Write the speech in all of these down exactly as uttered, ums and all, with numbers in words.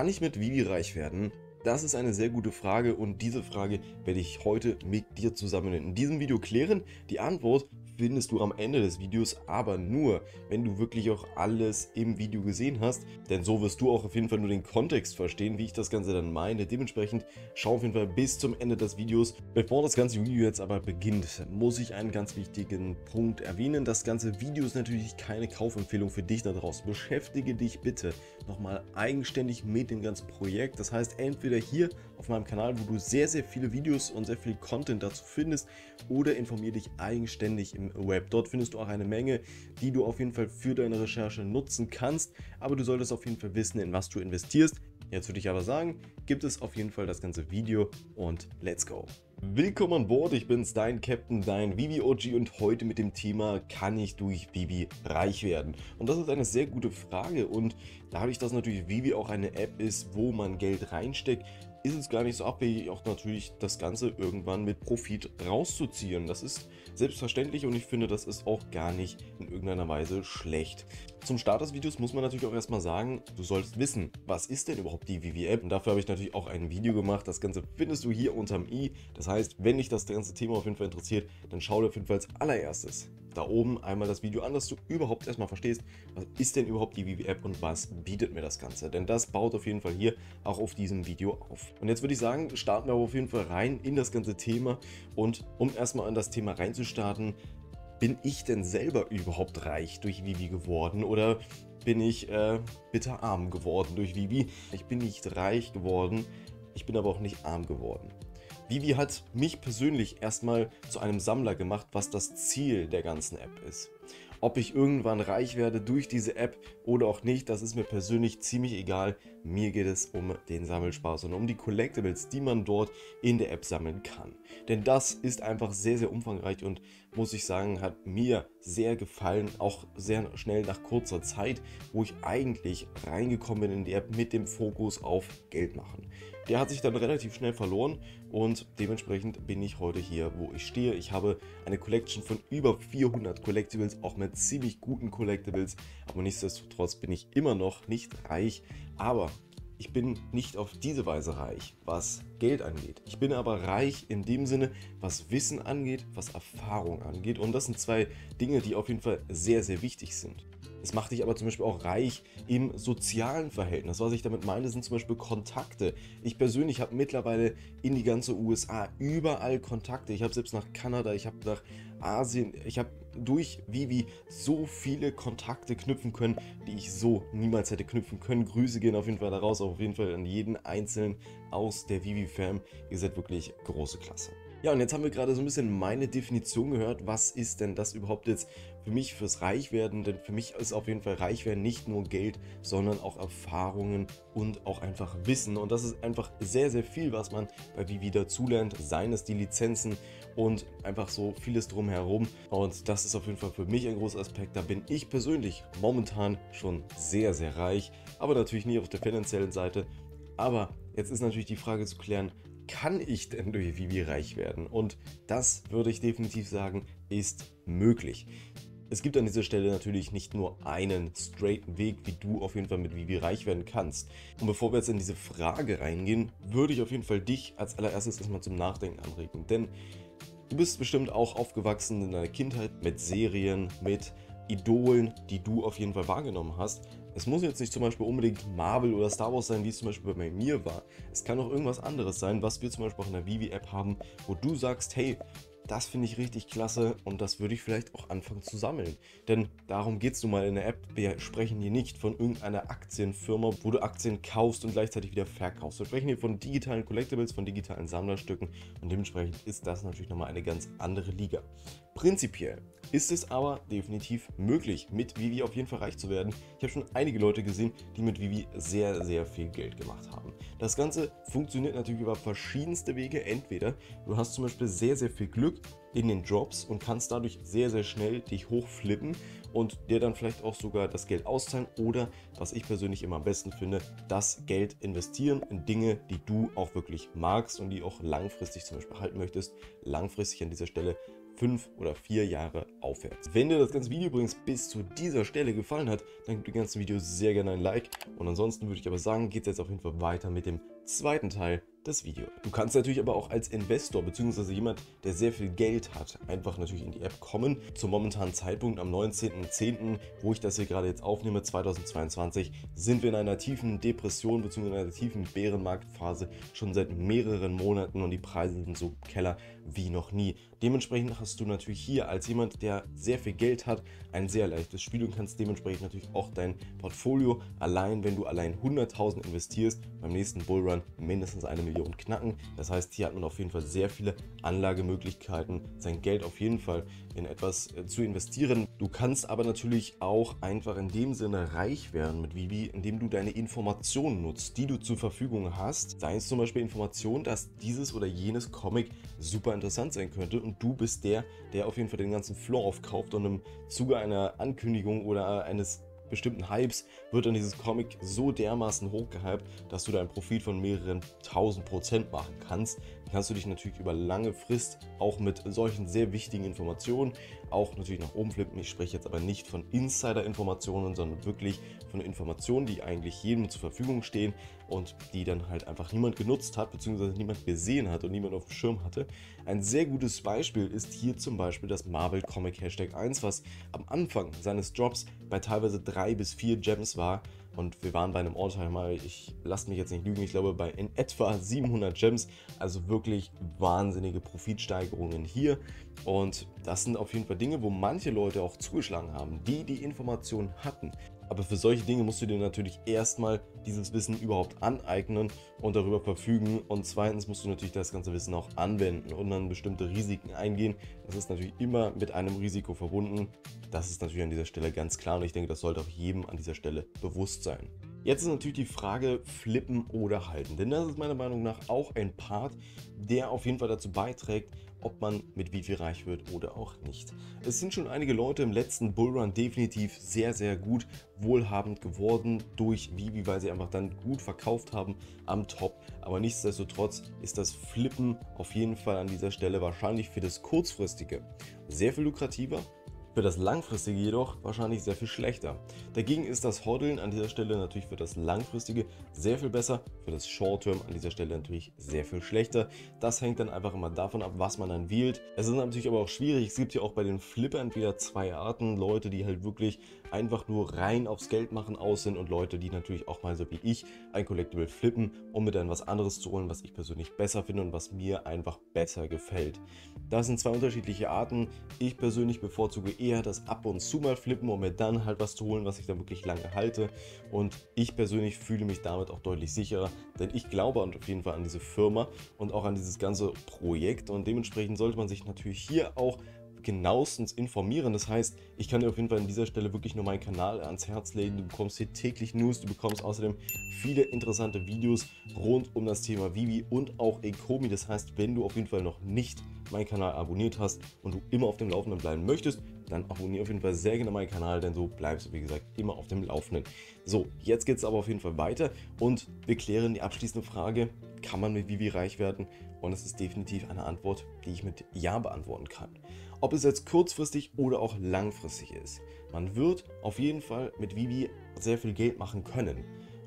Kann ich mit VeVe reich werden? Das ist eine sehr gute Frage und diese Frage werde ich heute mit dir zusammen in diesem Video klären. Die Antwort findest du am Ende des Videos, aber nur, wenn du wirklich auch alles im Video gesehen hast, denn so wirst du auch auf jeden Fall nur den Kontext verstehen, wie ich das Ganze dann meine. Dementsprechend schau auf jeden Fall bis zum Ende des Videos. Bevor das ganze Video jetzt aber beginnt, muss ich einen ganz wichtigen Punkt erwähnen. Das ganze Video ist natürlich keine Kaufempfehlung für dich da draußen. Beschäftige dich bitte nochmal eigenständig mit dem ganzen Projekt. Das heißt, entweder hier auf meinem Kanal, wo du sehr, sehr viele Videos und sehr viel Content dazu findest, oder informiere dich eigenständig im Web. Dort findest du auch eine Menge, die du auf jeden Fall für deine Recherche nutzen kannst, aber du solltest auf jeden Fall wissen, in was du investierst. Jetzt würde ich aber sagen, gibt es auf jeden Fall das ganze Video und let's go! Willkommen an Bord, ich bin's, dein Captain, dein VeVe O G und heute mit dem Thema, kann ich durch VeVe reich werden? Und das ist eine sehr gute Frage und dadurch, dass natürlich VeVe auch eine App ist, wo man Geld reinsteckt, ist es gar nicht so abwegig, auch natürlich das Ganze irgendwann mit Profit rauszuziehen. Das ist selbstverständlich und ich finde, das ist auch gar nicht in irgendeiner Weise schlecht. Zum Start des Videos muss man natürlich auch erstmal sagen, du sollst wissen, was ist denn überhaupt die VeVe-App? Und dafür habe ich natürlich auch ein Video gemacht. Das Ganze findest du hier unterm i. Das heißt, wenn dich das ganze Thema auf jeden Fall interessiert, dann schau dir auf jeden Fall als allererstes da oben einmal das Video an, dass du überhaupt erstmal verstehst, was ist denn überhaupt die VeVe-App und was bietet mir das Ganze. Denn das baut auf jeden Fall hier auch auf diesem Video auf. Und jetzt würde ich sagen, starten wir aber auf jeden Fall rein in das ganze Thema. Und um erstmal an das Thema reinzustarten, bin ich denn selber überhaupt reich durch VeVe geworden oder bin ich äh, bitter arm geworden durch VeVe? Ich bin nicht reich geworden, ich bin aber auch nicht arm geworden. VeVe hat mich persönlich erstmal zu einem Sammler gemacht, was das Ziel der ganzen App ist. Ob ich irgendwann reich werde durch diese App oder auch nicht, das ist mir persönlich ziemlich egal. Mir geht es um den Sammelspaß und um die Collectibles, die man dort in der App sammeln kann. Denn das ist einfach sehr, sehr umfangreich und muss ich sagen, hat mir sehr gefallen, auch sehr schnell nach kurzer Zeit, wo ich eigentlich reingekommen bin in die App mit dem Fokus auf Geld machen. Der hat sich dann relativ schnell verloren und dementsprechend bin ich heute hier, wo ich stehe. Ich habe eine Collection von über vierhundert Collectibles, auch mit ziemlich guten Collectibles, aber nichtsdestotrotz bin ich immer noch nicht reich, aber ich bin nicht auf diese Weise reich, was Geld angeht. Ich bin aber reich in dem Sinne, was Wissen angeht, was Erfahrung angeht und das sind zwei Dinge, die auf jeden Fall sehr, sehr wichtig sind. Es macht dich aber zum Beispiel auch reich im sozialen Verhältnis. Was ich damit meine, sind zum Beispiel Kontakte. Ich persönlich habe mittlerweile in die ganze U S A überall Kontakte. Ich habe selbst nach Kanada, ich habe nach Asien, ich habe durch VeVe so viele Kontakte knüpfen können, die ich so niemals hätte knüpfen können. Grüße gehen auf jeden Fall daraus, auf jeden Fall an jeden Einzelnen aus der VeVe-Fam. Ihr seid wirklich große Klasse. Ja, und jetzt haben wir gerade so ein bisschen meine Definition gehört. Was ist denn das überhaupt jetzt für mich fürs Reichwerden? Denn für mich ist auf jeden Fall Reichwerden nicht nur Geld, sondern auch Erfahrungen und auch einfach Wissen. Und das ist einfach sehr, sehr viel, was man bei VeVe dazulernt. Seien es die Lizenzen und einfach so vieles drumherum. Und das ist auf jeden Fall für mich ein großer Aspekt. Da bin ich persönlich momentan schon sehr, sehr reich. Aber natürlich nie auf der finanziellen Seite. Aber jetzt ist natürlich die Frage zu klären, kann ich denn durch VeVe reich werden? Und das würde ich definitiv sagen, ist möglich. Es gibt an dieser Stelle natürlich nicht nur einen straighten Weg, wie du auf jeden Fall mit VeVe reich werden kannst. Und bevor wir jetzt in diese Frage reingehen, würde ich auf jeden Fall dich als allererstes erstmal zum Nachdenken anregen. Denn du bist bestimmt auch aufgewachsen in deiner Kindheit mit Serien, mit Idolen, die du auf jeden Fall wahrgenommen hast. Es muss jetzt nicht zum Beispiel unbedingt Marvel oder Star Wars sein, wie es zum Beispiel bei mir war. Es kann auch irgendwas anderes sein, was wir zum Beispiel auch in der VeVe-App haben, wo du sagst, hey, das finde ich richtig klasse und das würde ich vielleicht auch anfangen zu sammeln. Denn darum geht es nun mal in der App. Wir sprechen hier nicht von irgendeiner Aktienfirma, wo du Aktien kaufst und gleichzeitig wieder verkaufst. Wir sprechen hier von digitalen Collectibles, von digitalen Sammlerstücken und dementsprechend ist das natürlich nochmal eine ganz andere Liga. Prinzipiell ist es aber definitiv möglich, mit VeVe auf jeden Fall reich zu werden. Ich habe schon einige Leute gesehen, die mit VeVe sehr, sehr viel Geld gemacht haben. Das Ganze funktioniert natürlich über verschiedenste Wege. Entweder du hast zum Beispiel sehr, sehr viel Glück in den Drops und kannst dadurch sehr, sehr schnell dich hochflippen und dir dann vielleicht auch sogar das Geld auszahlen oder, was ich persönlich immer am besten finde, das Geld investieren in Dinge, die du auch wirklich magst und die auch langfristig zum Beispiel halten möchtest. Langfristig an dieser Stelle fünf oder vier Jahre aufwärts. Wenn dir das ganze Video übrigens bis zu dieser Stelle gefallen hat, dann gib dem ganzen Video sehr gerne ein Like. Und ansonsten würde ich aber sagen, geht es jetzt auf jeden Fall weiter mit dem zweiten Teil des Videos. Du kannst natürlich aber auch als Investor bzw. jemand, der sehr viel Geld hat, einfach natürlich in die App kommen. Zum momentanen Zeitpunkt am neunzehnten zehnten, wo ich das hier gerade jetzt aufnehme, zweitausendzweiundzwanzig, sind wir in einer tiefen Depression bzw. in einer tiefen Bärenmarktphase schon seit mehreren Monaten und die Preise sind so im Keller wie noch nie. Dementsprechend hast du natürlich hier als jemand, der sehr viel Geld hat, ein sehr leichtes Spiel und kannst dementsprechend natürlich auch dein Portfolio allein, wenn du allein hunderttausend investierst, beim nächsten Bullrun mindestens eine Million knacken. Das heißt, hier hat man auf jeden Fall sehr viele Anlagemöglichkeiten, sein Geld auf jeden Fall in etwas zu investieren. Du kannst aber natürlich auch einfach in dem Sinne reich werden mit VeVe, indem du deine Informationen nutzt, die du zur Verfügung hast. Sei es zum Beispiel Informationen, dass dieses oder jenes Comic super interessant sein könnte und du bist der, der auf jeden Fall den ganzen Floor aufkauft und im Zuge einer Ankündigung oder eines bestimmten Hypes wird dann dieses Comic so dermaßen hochgehypt, dass du da einen Profit von mehreren tausend Prozent machen kannst. Dann kannst du dich natürlich über lange Frist auch mit solchen sehr wichtigen Informationen auch natürlich nach oben flippen. Ich spreche jetzt aber nicht von Insider-Informationen, sondern wirklich von Informationen, die eigentlich jedem zur Verfügung stehen und die dann halt einfach niemand genutzt hat, beziehungsweise niemand gesehen hat und niemand auf dem Schirm hatte. Ein sehr gutes Beispiel ist hier zum Beispiel das Marvel Comic Hashtag eins, was am Anfang seines Drops bei teilweise drei bis vier Gems war und wir waren bei einem Alltime mal, ich lasse mich jetzt nicht lügen, ich glaube bei in etwa siebenhundert Gems, also wirklich wahnsinnige Profitsteigerungen hier und das sind auf jeden Fall Dinge, wo manche Leute auch zugeschlagen haben, die die Informationen hatten. Aber für solche Dinge musst du dir natürlich erstmal dieses Wissen überhaupt aneignen und darüber verfügen. Und zweitens musst du natürlich das ganze Wissen auch anwenden und dann bestimmte Risiken eingehen. Das ist natürlich immer mit einem Risiko verbunden. Das ist natürlich an dieser Stelle ganz klar und ich denke, das sollte auch jedem an dieser Stelle bewusst sein. Jetzt ist natürlich die Frage, flippen oder halten. Denn das ist meiner Meinung nach auch ein Part, der auf jeden Fall dazu beiträgt, ob man mit VeVe reich wird oder auch nicht. Es sind schon einige Leute im letzten Bullrun definitiv sehr, sehr gut wohlhabend geworden durch VeVe, weil sie einfach dann gut verkauft haben am Top. Aber nichtsdestotrotz ist das Flippen auf jeden Fall an dieser Stelle wahrscheinlich für das Kurzfristige sehr viel lukrativer. Für das Langfristige jedoch wahrscheinlich sehr viel schlechter. Dagegen ist das Hoddeln an dieser Stelle natürlich für das Langfristige sehr viel besser, für das Short-Term an dieser Stelle natürlich sehr viel schlechter. Das hängt dann einfach immer davon ab, was man dann wählt. Es ist natürlich aber auch schwierig, es gibt ja auch bei den Flippern wieder zwei Arten. Leute, die halt wirklich einfach nur rein aufs Geld machen aus sind und Leute, die natürlich auch mal so wie ich ein Collectible flippen, um mit dann was anderes zu holen, was ich persönlich besser finde und was mir einfach besser gefällt. Das sind zwei unterschiedliche Arten. Ich persönlich bevorzuge eher das ab und zu mal flippen, um mir dann halt was zu holen, was ich dann wirklich lange halte. Und ich persönlich fühle mich damit auch deutlich sicherer, denn ich glaube auf jeden Fall an diese Firma und auch an dieses ganze Projekt. Und dementsprechend sollte man sich natürlich hier auch genauestens informieren. Das heißt, ich kann dir auf jeden Fall an dieser Stelle wirklich nur meinen Kanal ans Herz legen. Du bekommst hier täglich News, du bekommst außerdem viele interessante Videos rund um das Thema VeVe und auch Ecomi. Das heißt, wenn du auf jeden Fall noch nicht meinen Kanal abonniert hast und du immer auf dem Laufenden bleiben möchtest, dann abonniere auf jeden Fall sehr gerne meinen Kanal, denn so bleibst du, wie gesagt, immer auf dem Laufenden. So, jetzt geht es aber auf jeden Fall weiter und wir klären die abschließende Frage, kann man mit VeVe reich werden? Und es ist definitiv eine Antwort, die ich mit Ja beantworten kann. Ob es jetzt kurzfristig oder auch langfristig ist, man wird auf jeden Fall mit VeVe sehr viel Geld machen können.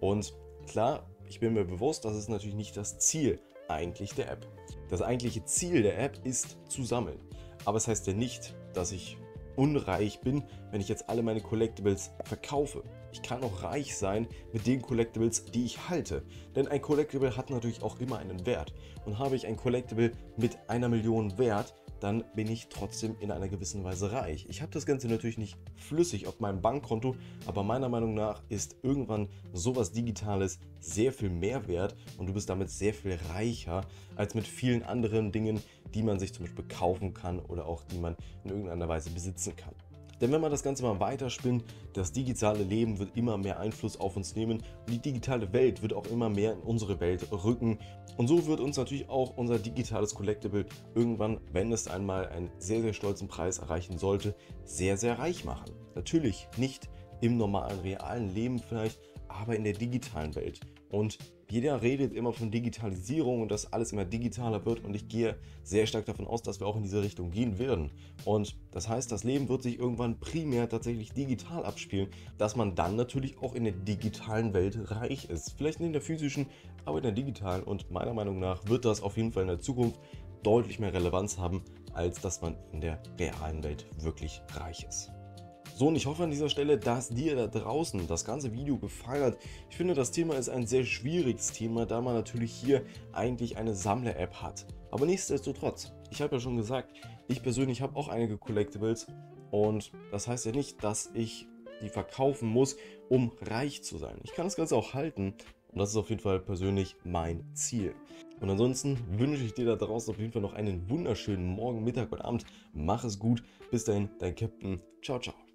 Und klar, ich bin mir bewusst, das ist natürlich nicht das Ziel eigentlich der App. Das eigentliche Ziel der App ist zu sammeln. Aber es heißt ja nicht, dass ich unreich bin, wenn ich jetzt alle meine Collectibles verkaufe. Ich kann auch reich sein mit den Collectibles, die ich halte. Denn ein Collectible hat natürlich auch immer einen Wert. Und habe ich ein Collectible mit einer Million Wert, dann bin ich trotzdem in einer gewissen Weise reich. Ich habe das Ganze natürlich nicht flüssig auf meinem Bankkonto, aber meiner Meinung nach ist irgendwann sowas Digitales sehr viel mehr wert und du bist damit sehr viel reicher als mit vielen anderen Dingen, die man sich zum Beispiel kaufen kann oder auch die man in irgendeiner Weise besitzen kann. Denn wenn man das Ganze mal weiterspinnt, das digitale Leben wird immer mehr Einfluss auf uns nehmen und die digitale Welt wird auch immer mehr in unsere Welt rücken. Und so wird uns natürlich auch unser digitales Collectible irgendwann, wenn es einmal einen sehr, sehr stolzen Preis erreichen sollte, sehr, sehr reich machen. Natürlich nicht im normalen, realen Leben vielleicht, aber in der digitalen Welt. Und jeder redet immer von Digitalisierung und dass alles immer digitaler wird, und ich gehe sehr stark davon aus, dass wir auch in diese Richtung gehen werden. Und das heißt, das Leben wird sich irgendwann primär tatsächlich digital abspielen, dass man dann natürlich auch in der digitalen Welt reich ist. Vielleicht nicht in der physischen, aber in der digitalen, und meiner Meinung nach wird das auf jeden Fall in der Zukunft deutlich mehr Relevanz haben, als dass man in der realen Welt wirklich reich ist. So, und ich hoffe an dieser Stelle, dass dir da draußen das ganze Video gefallen hat. Ich finde, das Thema ist ein sehr schwieriges Thema, da man natürlich hier eigentlich eine Sammler-App hat. Aber nichtsdestotrotz, ich habe ja schon gesagt, ich persönlich habe auch einige Collectibles, und das heißt ja nicht, dass ich die verkaufen muss, um reich zu sein. Ich kann das Ganze auch halten, und das ist auf jeden Fall persönlich mein Ziel. Und ansonsten wünsche ich dir da draußen auf jeden Fall noch einen wunderschönen Morgen, Mittag und Abend. Mach es gut, bis dahin, dein Captain. Ciao, ciao.